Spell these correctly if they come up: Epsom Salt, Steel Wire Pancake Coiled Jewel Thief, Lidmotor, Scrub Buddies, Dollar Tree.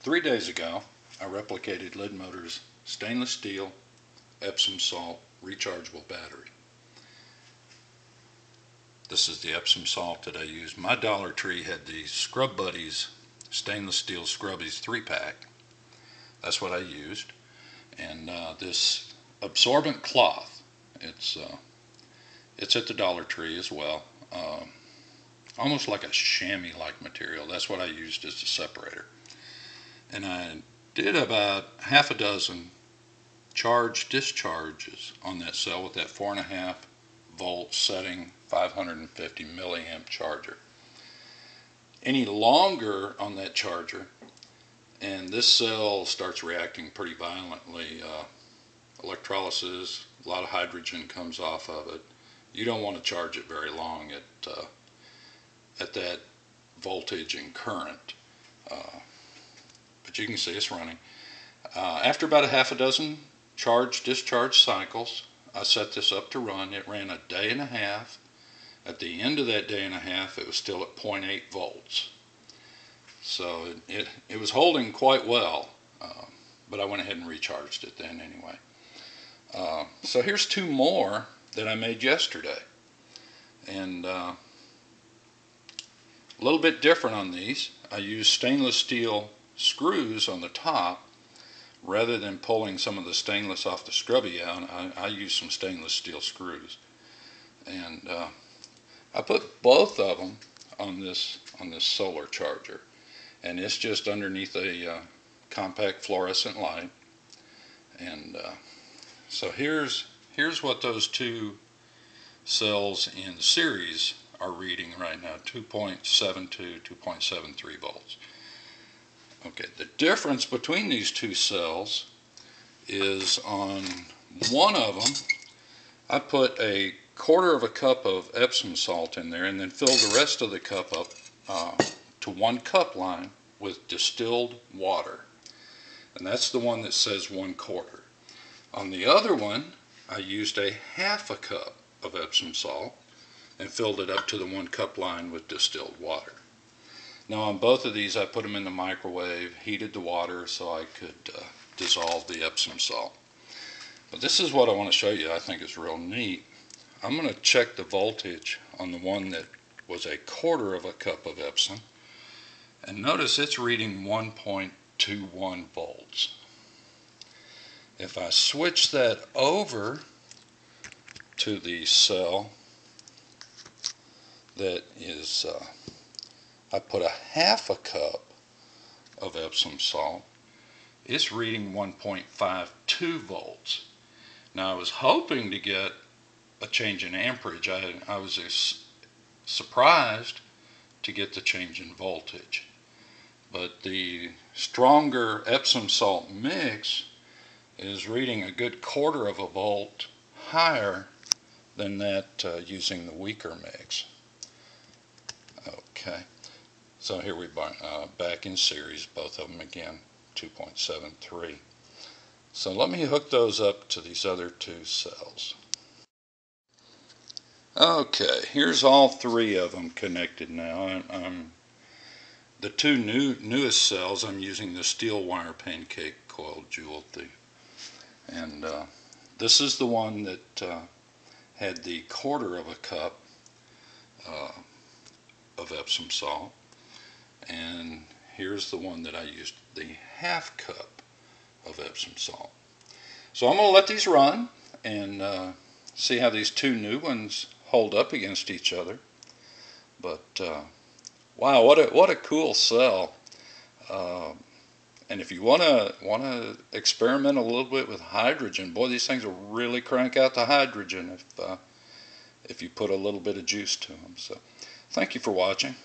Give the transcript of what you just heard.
3 days ago, I replicated Lidmotor's stainless steel Epsom salt rechargeable battery. This is the Epsom salt that I used. My Dollar Tree had the Scrub Buddies stainless steel Scrubbies 3-pack. That's what I used. And this absorbent cloth, it's at the Dollar Tree as well. Almost like a chamois-like material. That's what I used as a separator. And I did about half a dozen charge discharges on that cell with that 4.5 volt setting 550 milliamp charger. Any longer on that charger and this cell starts reacting pretty violently. Electrolysis, a lot of hydrogen comes off of it. You don't want to charge it very long at that voltage and current. But you can see it's running. After about a half a dozen charge-discharge cycles, I set this up to run. It ran a day and a half. At the end of that day and a half, it was still at 0.8 volts. So it was holding quite well, but I went ahead and recharged it then anyway. So here's two more that I made yesterday. And a little bit different on these. I used stainless steel screws on the top. Rather than pulling some of the stainless off the scrubby out, I used some stainless steel screws. And I put both of them on this solar charger. And it's just underneath a compact fluorescent light. And so here's what those two cells in series are reading right now, 2.72, 2.73 volts. Okay, the difference between these two cells is on one of them, I put 1/4 cup of Epsom salt in there and then filled the rest of the cup up to 1 cup line with distilled water. And that's the one that says 1/4. On the other one, I used 1/2 cup of Epsom salt and filled it up to the 1 cup line with distilled water. Now on both of these I put them in the microwave, heated the water so I could dissolve the Epsom salt. But this is what I want to show you. I think it's real neat. I'm going to check the voltage on the one that was 1/4 cup of Epsom. And notice it's reading 1.21 volts. If I switch that over to the cell that is... I put 1/2 cup of Epsom salt. It's reading 1.52 volts. Now I was hoping to get a change in amperage. I was surprised to get the change in voltage. But the stronger Epsom salt mix is reading a good 1/4 volt higher than that using the weaker mix. Okay. So here we are back in series, both of them again, 2.73. So let me hook those up to these other two cells. Okay, here's all three of them connected now. The two newest cells, I'm using the Steel Wire Pancake Coiled Jewel Thief. And this is the one that had the 1/4 cup of Epsom salt. And here's the one that I used, the 1/2 cup of Epsom salt. So I'm going to let these run and see how these two new ones hold up against each other. But wow, what a cool cell! And if you want to experiment a little bit with hydrogen, boy, these things will really crank out the hydrogen if you put a little bit of juice to them. So thank you for watching.